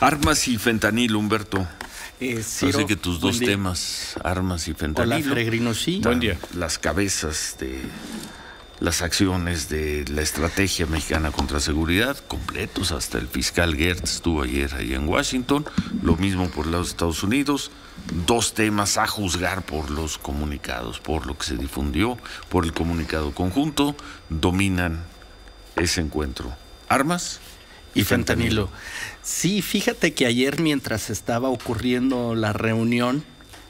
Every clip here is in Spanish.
Armas y fentanil, Humberto. Ciro, así que tus dos temas, armas y fentanilo. Hola, Peregrino, sí. Buen día. Las cabezas de las acciones de la estrategia mexicana contra seguridad, completos, hasta el fiscal Gertz estuvo ayer ahí en Washington, lo mismo por el lado de Estados Unidos. Dos temas a juzgar por los comunicados, por lo que se difundió, por el comunicado conjunto, dominan ese encuentro. Armas y fentanilo. Sí, fíjate que ayer mientras estaba ocurriendo la reunión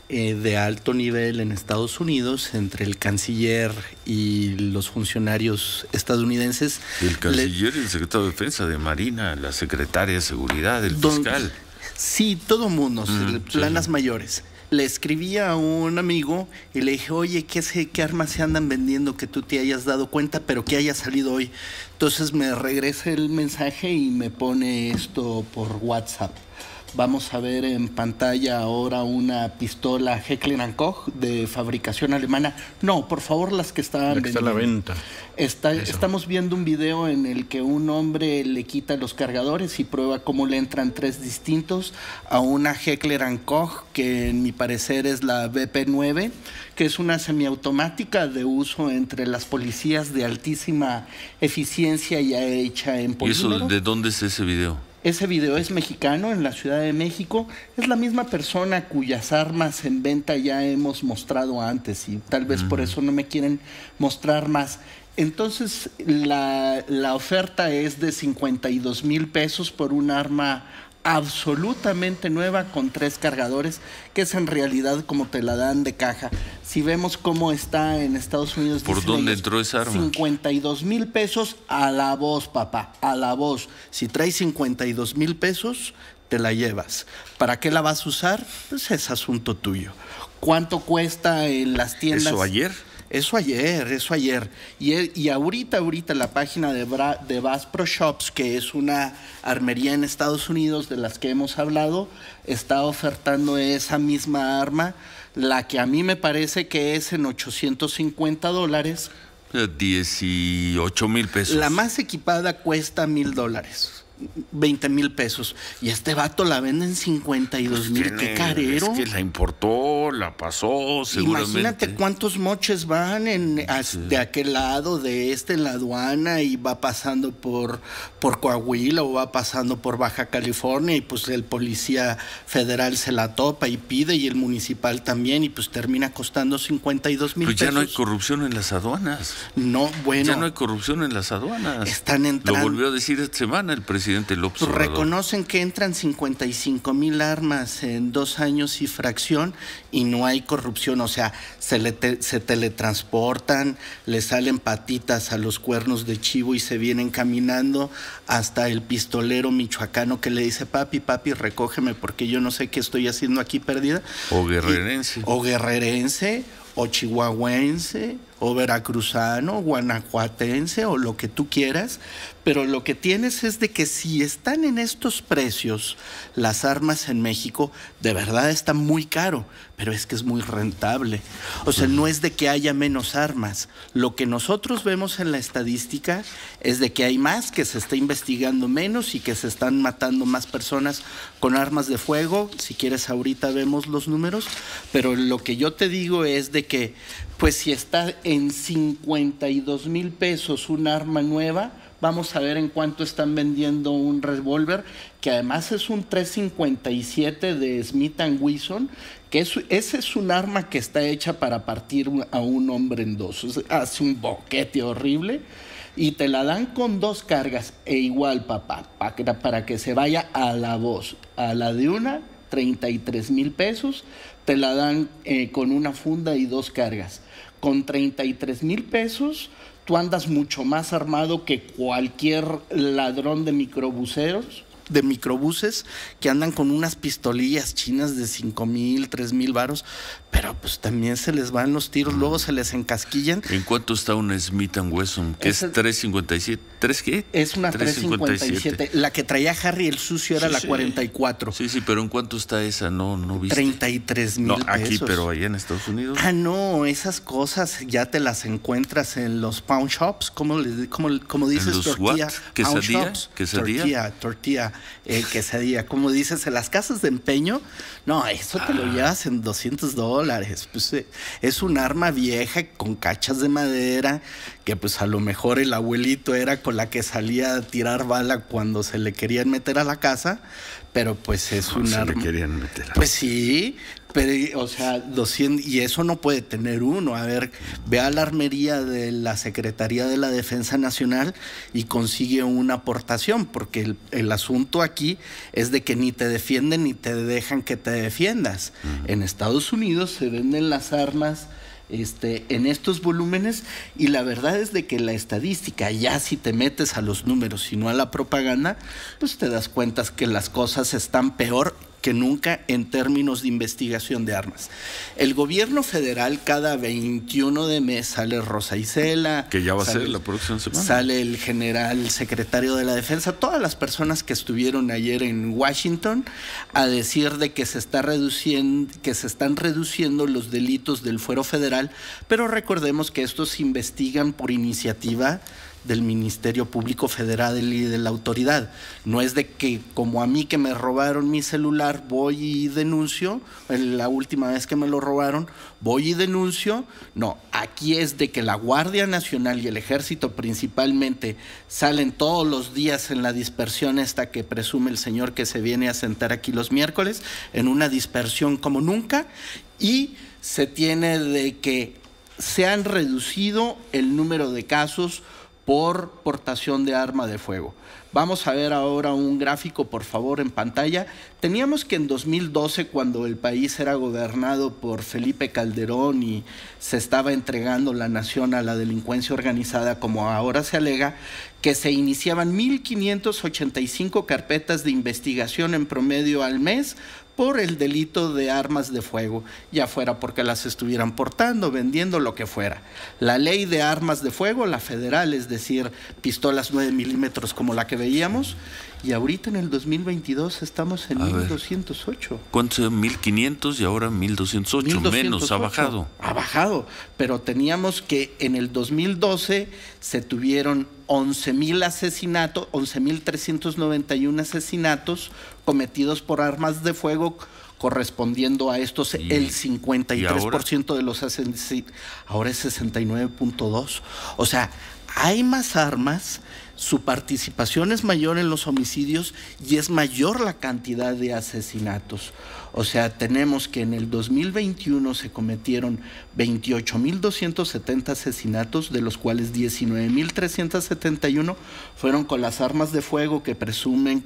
de alto nivel en Estados Unidos entre el canciller y los funcionarios estadounidenses. El canciller y el secretario de Defensa, de Marina, la secretaria de Seguridad, el fiscal. Sí, todo mundo, planas mayores. Le escribí a un amigo y le dije, oye, ¿qué armas se andan vendiendo que tú te hayas dado cuenta, pero que haya salido hoy? Entonces me regresa el mensaje y me pone esto por WhatsApp. Vamos a ver en pantalla ahora una pistola Heckler & Koch de fabricación alemana. No, por favor, las que están vendiendo. Está a la venta. Estamos viendo un video en el que un hombre le quita los cargadores y prueba cómo le entran tres distintos a una Heckler & Koch, que en mi parecer es la BP-9, que es una semiautomática de uso entre las policías de altísima eficiencia, ya hecha en polímero. ¿Y eso de dónde es ese video? Ese video es mexicano, en la Ciudad de México. Es la misma persona cuyas armas en venta ya hemos mostrado antes y tal vez por eso no me quieren mostrar más. Entonces, la oferta es de 52 mil pesos por un arma absolutamente nueva con tres cargadores, que es en realidad como te la dan de caja. Si vemos cómo está en Estados Unidos... ¿Por dónde entró esa arma? 52 mil pesos a la voz, papá, a la voz. Si traes 52 mil pesos, te la llevas. ¿Para qué la vas a usar? Pues es asunto tuyo. ¿Cuánto cuesta en las tiendas? ¿Eso ayer? Eso ayer. Y ahorita la página de Bass Pro Shops, que es una armería en Estados Unidos de las que hemos hablado, está ofertando esa misma arma, la que a mí me parece que es en $850. 18 mil pesos. La más equipada cuesta $1000. 20 mil pesos. Y este vato la vende en 52 mil. Pues qué carero. Es que la importó, la pasó, seguramente. Imagínate cuántos moches van de aquel lado, de este, en la aduana, y va pasando por Coahuila o va pasando por Baja California, y pues el policía federal se la topa y pide, y el municipal también, y pues termina costando 52 mil pesos. Pero ya no hay corrupción en las aduanas. No, bueno. Ya no hay corrupción en las aduanas. Están entrando. Lo volvió a decir esta semana el presidente. Reconocen que entran 55 mil armas en 2 años y fracción y no hay corrupción, o sea, se teletransportan, le salen patitas a los cuernos de chivo y se vienen caminando hasta el pistolero michoacano que le dice, papi, recógeme porque yo no sé qué estoy haciendo aquí perdida. O guerrerense. O chihuahuense, o veracruzano, guanajuatense, o lo que tú quieras, pero lo que tienes es de que si están en estos precios, las armas en México, de verdad está muy caro, pero es que es muy rentable. O sea, no es de que haya menos armas. Lo que nosotros vemos en la estadística es de que hay más, que se está investigando menos y que se están matando más personas con armas de fuego. Si quieres, ahorita vemos los números, pero lo que yo te digo es de que, pues si está en 52 mil pesos un arma nueva, vamos a ver en cuánto están vendiendo un revólver, que además es un 357 de Smith & Wesson, que ese es un arma que está hecha para partir a un hombre en dos. O sea, hace un boquete horrible y te la dan con 2 cargas. E igual, papá, para que se vaya a la voz, a la de una, 33 mil pesos, te la dan con una funda y 2 cargas. Con 33 mil pesos, tú andas mucho más armado que cualquier ladrón de microbuses que andan con unas pistolillas chinas de 5,000, 3,000 varos, pero pues también se les van los tiros, luego se les encasquillan. ¿En cuánto está una Smith & Wesson? Que es 357. ¿Tres qué? Es una 357. La que traía Harry el sucio era la 44. Sí, pero ¿en cuánto está esa? No viste. 33 mil pesos. Aquí, pero allá en Estados Unidos. Ah, no, esas cosas ya te las encuentras en los pawn shops, ¿cómo dices? ¿En los what? ¿Quesadilla? quesadilla. Como dices, en las casas de empeño, no, eso te lo llevas en $200. Pues, es un arma vieja con cachas de madera que pues a lo mejor el abuelito era con la que salía a tirar bala cuando se le querían meter a la casa, pero pues es un arma. Se le querían meter. Pues sí. Pero, o sea, 200, y eso no puede tener uno. A ver, ve a la armería de la Secretaría de la Defensa Nacional y consigue una aportación, porque el asunto aquí es de que ni te defienden ni te dejan que te defiendas. En Estados Unidos se venden las armas en estos volúmenes, y la verdad es de que la estadística, ya si te metes a los números y no a la propaganda, pues te das cuenta que las cosas están peor que nunca en términos de investigación de armas. El gobierno federal cada 21 de mes sale Rosa Isela, que ya va a ser la próxima semana. Sale el general secretario de la Defensa, todas las personas que estuvieron ayer en Washington a decir de que se están reduciendo los delitos del fuero federal, pero recordemos que estos se investigan por iniciativa del Ministerio Público Federal y de la autoridad. No es de que, como a mí que me robaron mi celular, voy y denuncio, la última vez que me lo robaron, voy y denuncio. No, aquí es de que la Guardia Nacional y el Ejército principalmente salen todos los días en la dispersión esta que presume el señor que se viene a sentar aquí los miércoles, en una dispersión como nunca, y se tiene de que se han reducido el número de casos por portación de arma de fuego. Vamos a ver ahora un gráfico, por favor, en pantalla. Teníamos que en 2012, cuando el país era gobernado por Felipe Calderón y se estaba entregando la nación a la delincuencia organizada, como ahora se alega, que se iniciaban 1.585 carpetas de investigación en promedio al mes por el delito de armas de fuego, ya fuera porque las estuvieran portando, vendiendo, lo que fuera. La ley de armas de fuego, la federal, es decir, pistolas 9 milímetros como la que veíamos, y ahorita en el 2022 estamos en 1.208. ¿Cuánto es? 1.500 y ahora 1.208, menos, ha bajado. Ha bajado, pero teníamos que en el 2012 se tuvieron 11.000 asesinatos, 11.391 asesinatos cometidos por armas de fuego, correspondiendo a estos el 53% de los asesinatos. Ahora es 69.2. O sea, hay más armas, su participación es mayor en los homicidios y es mayor la cantidad de asesinatos. O sea, tenemos que en el 2021 se cometieron 28.270 asesinatos, de los cuales 19.371 fueron con las armas de fuego que presumen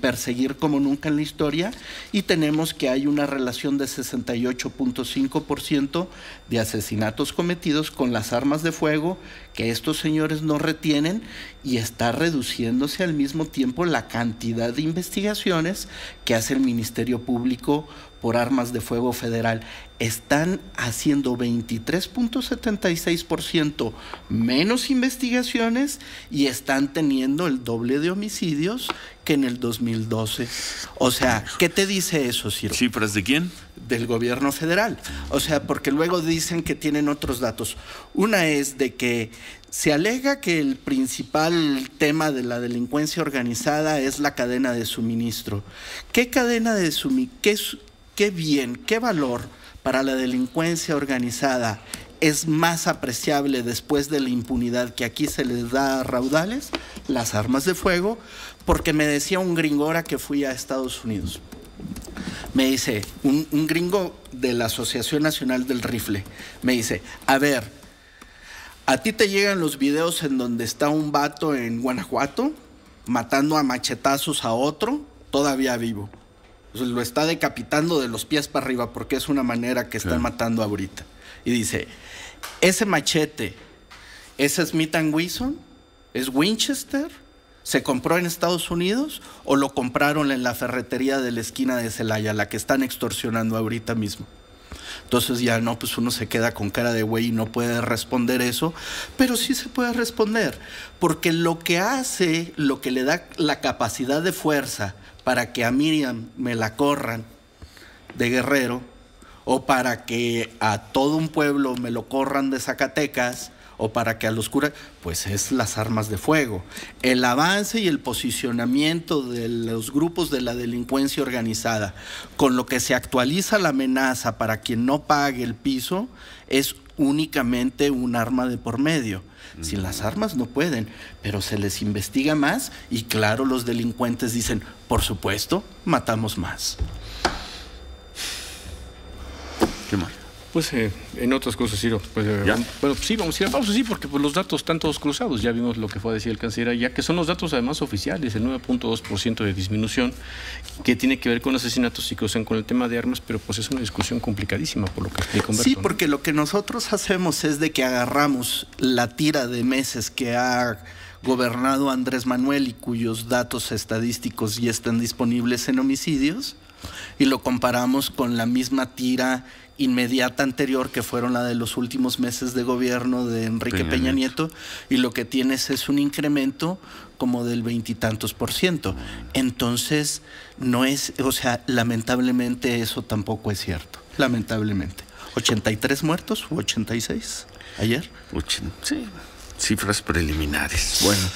perseguir como nunca en la historia, y tenemos que hay una relación de 68.5% de asesinatos cometidos con las armas de fuego que estos señores no retienen, y está reduciéndose al mismo tiempo la cantidad de investigaciones que hace el Ministerio Público por armas de fuego federal. Están haciendo 23.76% menos investigaciones y están teniendo el doble de homicidios que en el 2012. O sea, ¿qué te dice eso, Ciro? ¿Cifras de quién? Del gobierno federal. O sea, porque luego dicen que tienen otros datos. Una es de que se alega que el principal tema de la delincuencia organizada es la cadena de suministro. ¿Qué cadena de suministro? ¿Qué bien, qué valor para la delincuencia organizada es más apreciable después de la impunidad que aquí se les da a raudales? Las armas de fuego. Porque me decía un gringo ahora que fui a Estados Unidos. Me dice, un gringo de la Asociación Nacional del Rifle, me dice, a ver, a ti te llegan los videos en donde está un vato en Guanajuato matando a machetazos a otro todavía vivo. Lo está decapitando de los pies para arriba porque es una manera que están matando ahorita. Y dice, ese machete, ¿es Smith & Wesson? ¿Es Winchester? ¿Se compró en Estados Unidos o lo compraron en la ferretería de la esquina de Celaya, la que están extorsionando ahorita mismo? Entonces ya no, pues uno se queda con cara de güey y no puede responder eso, pero sí se puede responder, porque lo que hace, lo que le da la capacidad de fuerza para que a Miriam me la corran de Guerrero, o para que a todo un pueblo me lo corran de Zacatecas, o para que a los curas, pues es las armas de fuego. El avance y el posicionamiento de los grupos de la delincuencia organizada, con lo que se actualiza la amenaza para quien no pague el piso, es únicamente un arma de por medio. Sin las armas no pueden, pero se les investiga más y claro, los delincuentes dicen, por supuesto, matamos más. Qué mal. Pues en otras cosas, Ciro, pues, bueno, sí, vamos a ir a pausa, sí, porque pues, los datos están todos cruzados, ya vimos lo que fue a decir el canciller, ya que son los datos además oficiales, el 9.2% de disminución, que tiene que ver con asesinatos y cruzan con el tema de armas, pero pues es una discusión complicadísima por lo que explica Humberto. Sí, porque lo que nosotros hacemos es de que agarramos la tira de meses que ha gobernado Andrés Manuel y cuyos datos estadísticos ya están disponibles en homicidios, y lo comparamos con la misma tira inmediata anterior, que fueron la de los últimos meses de gobierno de Enrique Peña Nieto, y lo que tienes es un incremento como del 20 y tantos %. Entonces, no es, o sea, lamentablemente eso tampoco es cierto, lamentablemente. 83 muertos u 86 ayer. Cifras preliminares. Bueno.